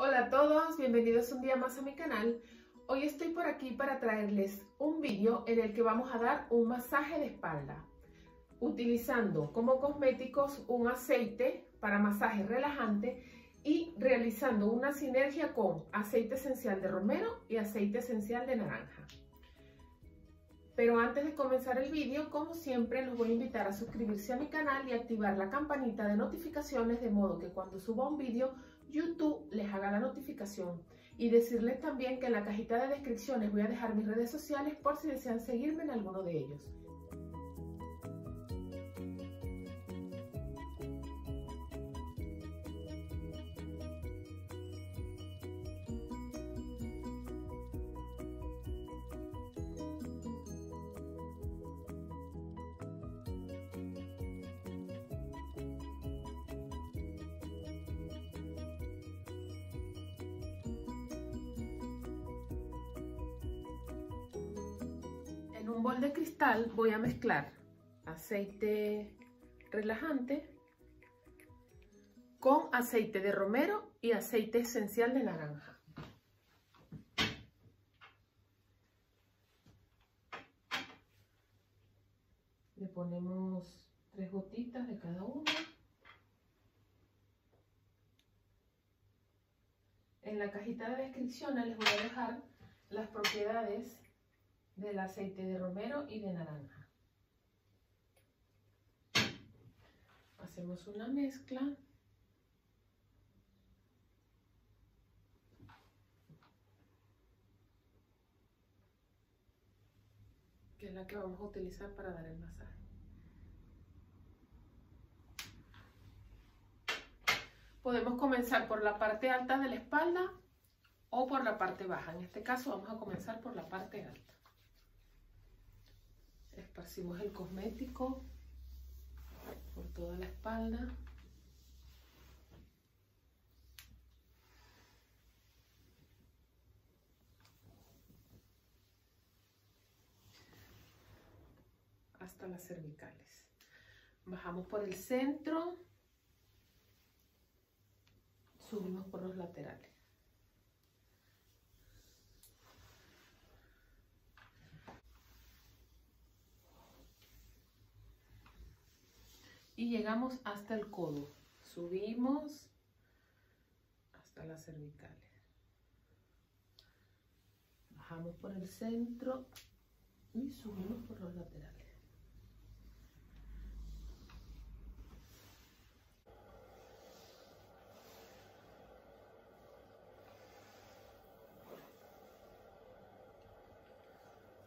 Hola a todos, bienvenidos un día más a mi canal. Hoy estoy por aquí para traerles un vídeo en el que vamos a dar un masaje de espalda utilizando como cosméticos un aceite para masaje relajante y realizando una sinergia con aceite esencial de romero y aceite esencial de naranja. Pero antes de comenzar el vídeo, como siempre, los voy a invitar a suscribirse a mi canal y activar la campanita de notificaciones, de modo que cuando suba un vídeo, YouTube les haga la notificación. Y decirles también que en la cajita de descripción les voy a dejar mis redes sociales por si desean seguirme en alguno de ellos. En un bol de cristal voy a mezclar aceite relajante con aceite de romero y aceite esencial de naranja. Le ponemos 3 gotitas de cada uno. En la cajita de descripción les voy a dejar las propiedades del aceite de romero y de naranja. Hacemos una mezcla. Que es la que vamos a utilizar para dar el masaje. Podemos comenzar por la parte alta de la espalda o por la parte baja. En este caso vamos a comenzar por la parte alta. Esparcimos el cosmético por toda la espalda. Hasta las cervicales. Bajamos por el centro. Subimos por los laterales. Y llegamos hasta el codo, subimos hasta las cervicales, bajamos por el centro y subimos por los laterales.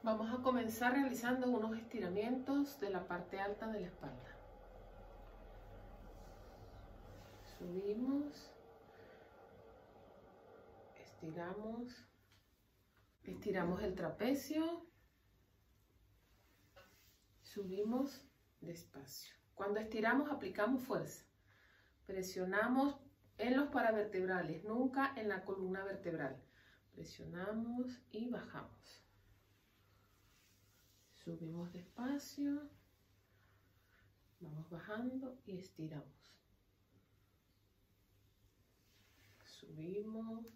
Vamos a comenzar realizando unos estiramientos de la parte alta de la espalda. Subimos, estiramos el trapecio, subimos despacio. Cuando estiramos aplicamos fuerza, presionamos en los paravertebrales, nunca en la columna vertebral. Presionamos y bajamos. Subimos despacio, vamos bajando y estiramos. Subimos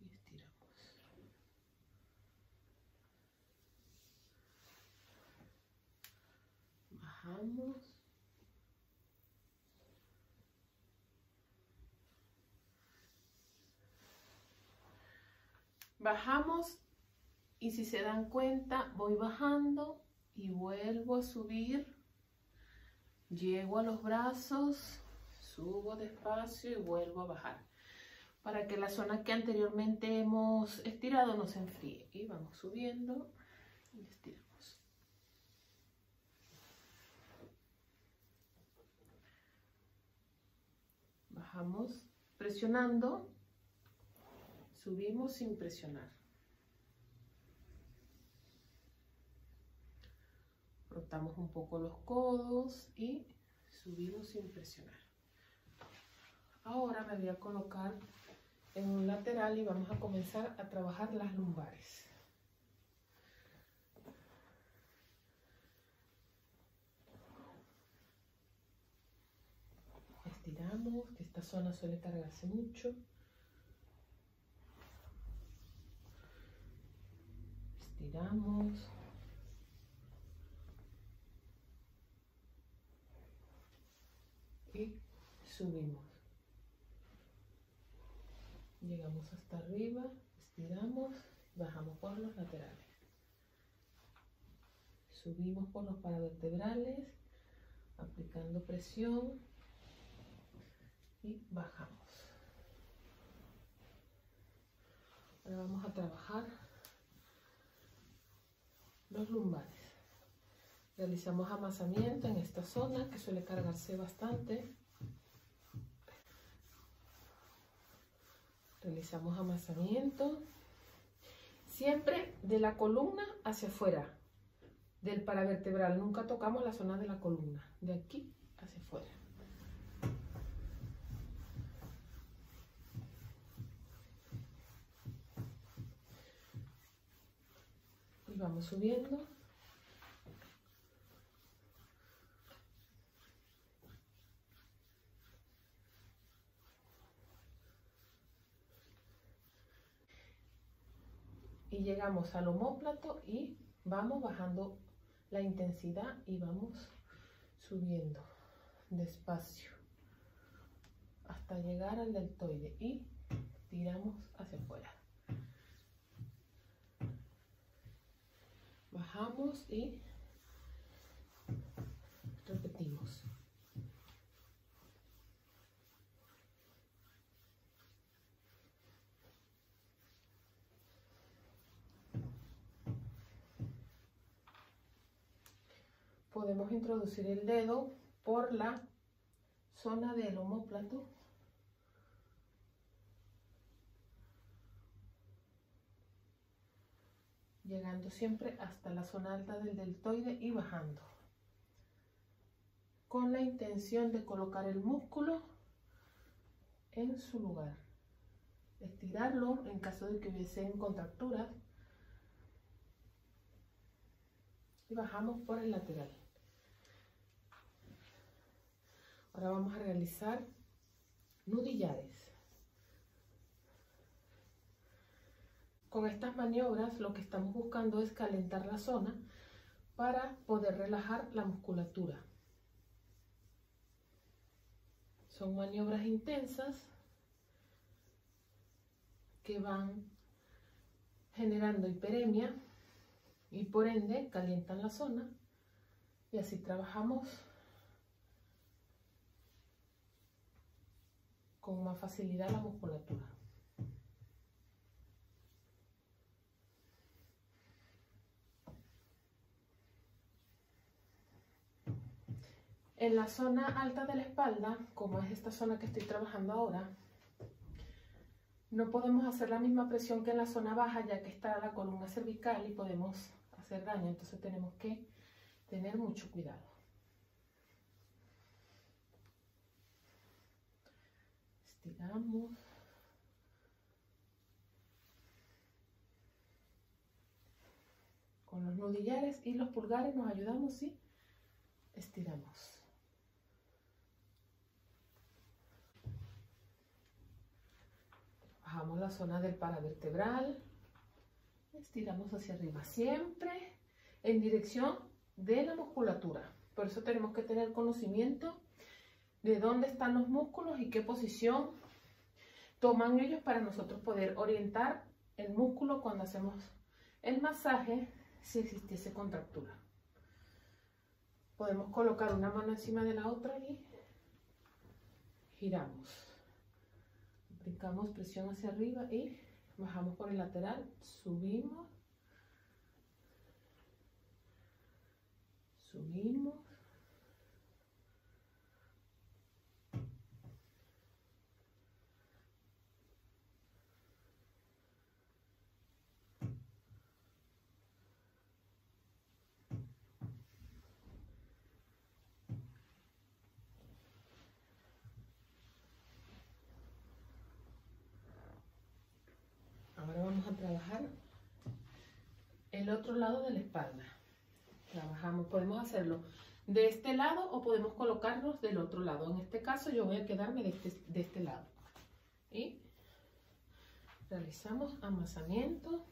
y estiramos. Bajamos. Bajamos y si se dan cuenta voy bajando y vuelvo a subir. Llego a los brazos. Subo despacio y vuelvo a bajar para que la zona que anteriormente hemos estirado no se enfríe. Y vamos subiendo y estiramos. Bajamos presionando, subimos sin presionar. Rotamos un poco los codos y subimos sin presionar. Ahora me voy a colocar en un lateral y vamos a comenzar a trabajar las lumbares. Estiramos. largo, que esta zona suele cargarse mucho. Estiramos. Y subimos. Llegamos hasta arriba, estiramos, bajamos por los laterales. Subimos por los paravertebrales, aplicando presión y bajamos. Ahora vamos a trabajar los lumbares. Realizamos amasamiento en esta zona que suele cargarse bastante. Realizamos amasamiento siempre de la columna hacia afuera. Del paravertebral, nunca tocamos la zona de la columna, de aquí hacia afuera. Y vamos subiendo. Y llegamos al omóplato y vamos bajando la intensidad y vamos subiendo despacio hasta llegar al deltoide y tiramos hacia afuera. Bajamos y repetimos. Podemos introducir el dedo por la zona del omóplato llegando siempre hasta la zona alta del deltoide y bajando con la intención de colocar el músculo en su lugar, estirarlo en caso de que hubiesen contracturas y bajamos por el lateral. Ahora vamos a realizar nudillares. Con estas maniobras lo que estamos buscando es calentar la zona para poder relajar la musculatura. Son maniobras intensas que van generando hiperemia y por ende calientan la zona y así trabajamos con más facilidad la musculatura. En la zona alta de la espalda, como es esta zona que estoy trabajando ahora, no podemos hacer la misma presión que en la zona baja, ya que está la columna cervical y podemos hacer daño, entonces tenemos que tener mucho cuidado. Estiramos. Con los nudillares y los pulgares nos ayudamos y estiramos. Bajamos la zona del paravertebral. Estiramos hacia arriba, siempre en dirección de la musculatura. Por eso tenemos que tener conocimiento de dónde están los músculos y qué posición toman ellos para nosotros poder orientar el músculo cuando hacemos el masaje si existiese contractura. Podemos colocar una mano encima de la otra y giramos. Aplicamos presión hacia arriba y bajamos por el lateral, subimos, subimos, a trabajar el otro lado de la espalda. Trabajamos, podemos hacerlo de este lado o podemos colocarlos del otro lado. En este caso yo voy a quedarme de este lado. Y realizamos amasamiento.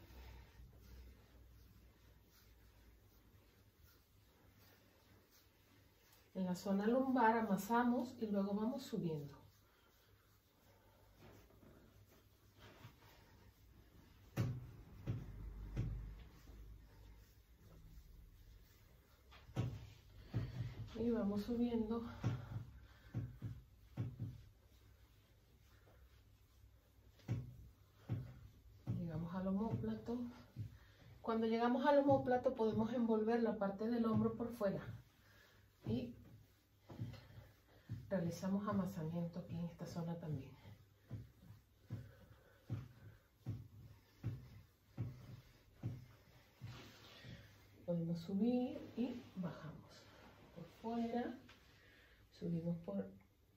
En la zona lumbar amasamos y luego vamos subiendo. Y vamos subiendo. Llegamos al omóplato. Cuando llegamos al omóplato podemos envolver la parte del hombro por fuera. Y realizamos amasamiento aquí en esta zona también. Podemos subir y bajamos por fuera, subimos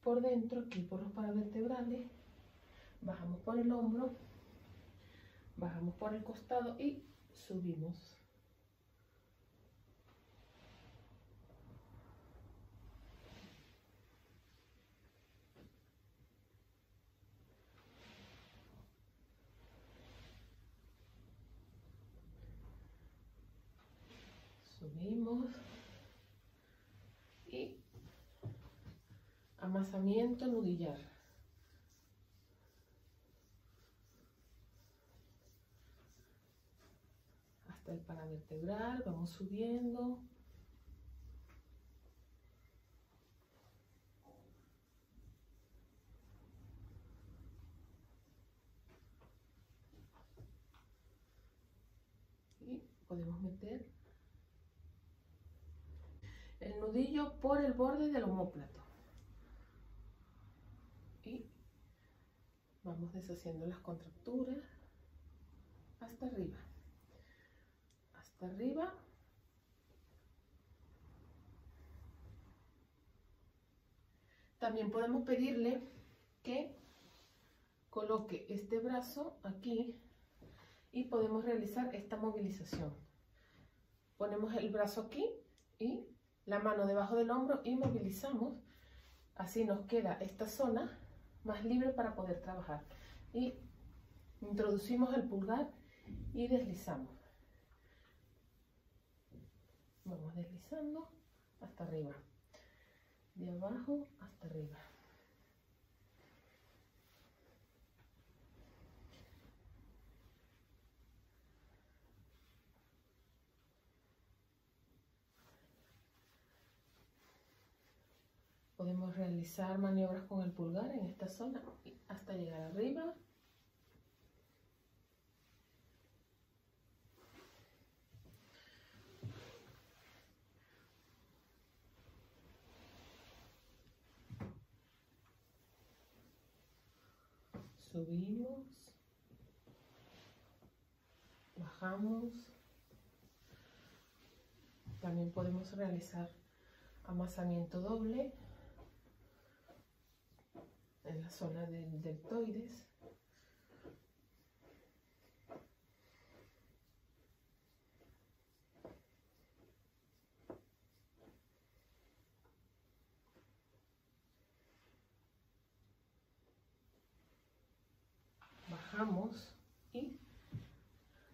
por dentro, aquí por los paravertebrales, bajamos por el hombro, bajamos por el costado y subimos. Subimos y amasamiento nudillar. Hasta el paravertebral, vamos subiendo. Y podemos meter el nudillo por el borde del omóplato y vamos deshaciendo las contracturas hasta arriba, hasta arriba. También podemos pedirle que coloque este brazo aquí y podemos realizar esta movilización. Ponemos el brazo aquí y la mano debajo del hombro y movilizamos, así nos queda esta zona más libre para poder trabajar. Y introducimos el pulgar y deslizamos. Vamos deslizando hasta arriba, de abajo hasta arriba. Podemos realizar maniobras con el pulgar en esta zona hasta llegar arriba. Subimos. Bajamos. También podemos realizar amasamiento doble en la zona del deltoides. Bajamos y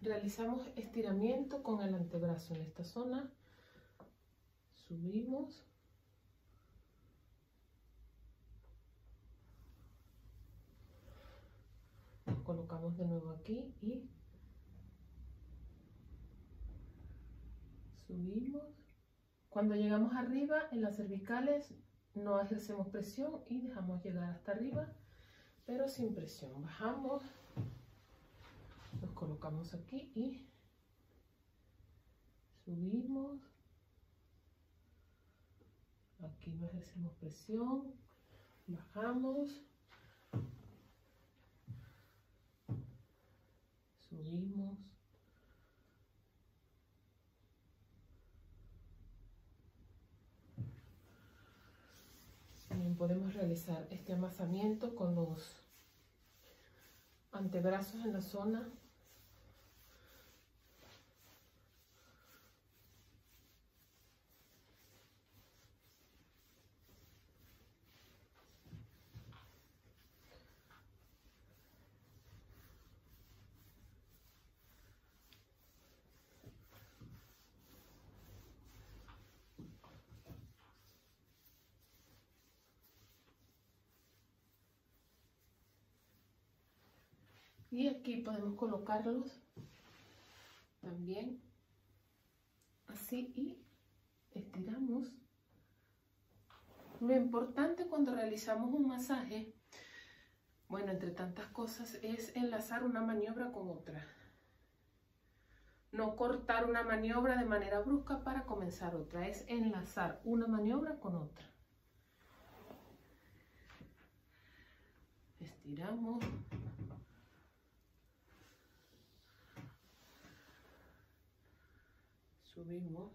realizamos estiramiento con el antebrazo en esta zona. Subimos. Colocamos de nuevo aquí y subimos. Cuando llegamos arriba en las cervicales no ejercemos presión y dejamos llegar hasta arriba, pero sin presión. Bajamos, nos colocamos aquí y subimos. Aquí no ejercemos presión, bajamos. Subimos. También podemos realizar este amasamiento con los antebrazos en la zona y aquí podemos colocarlos también así y estiramos. Lo importante cuando realizamos un masaje, bueno, entre tantas cosas, es enlazar una maniobra con otra. No cortar una maniobra de manera brusca para comenzar otra, es enlazar una maniobra con otra. Estiramos. Subimos.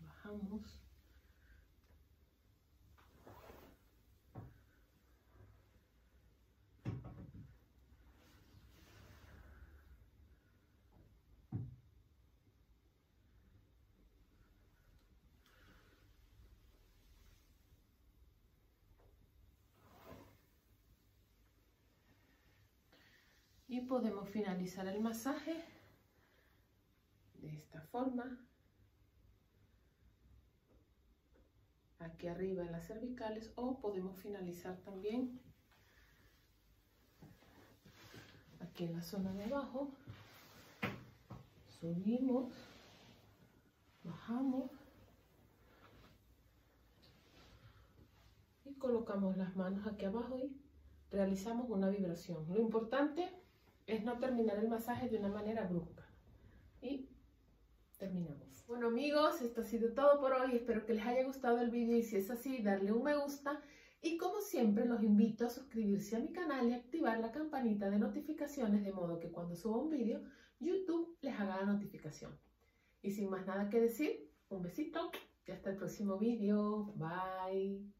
Bajamos. Y podemos finalizar el masaje de esta forma. Aquí arriba en las cervicales, o podemos finalizar también aquí en la zona de abajo. Subimos, bajamos y colocamos las manos aquí abajo y realizamos una vibración. Lo importante es no terminar el masaje de una manera brusca. Y terminamos. Bueno amigos, esto ha sido todo por hoy. Espero que les haya gustado el vídeo y si es así, darle un me gusta. Y como siempre, los invito a suscribirse a mi canal y activar la campanita de notificaciones, de modo que cuando suba un vídeo, YouTube les haga la notificación. Y sin más nada que decir, un besito y hasta el próximo vídeo. Bye.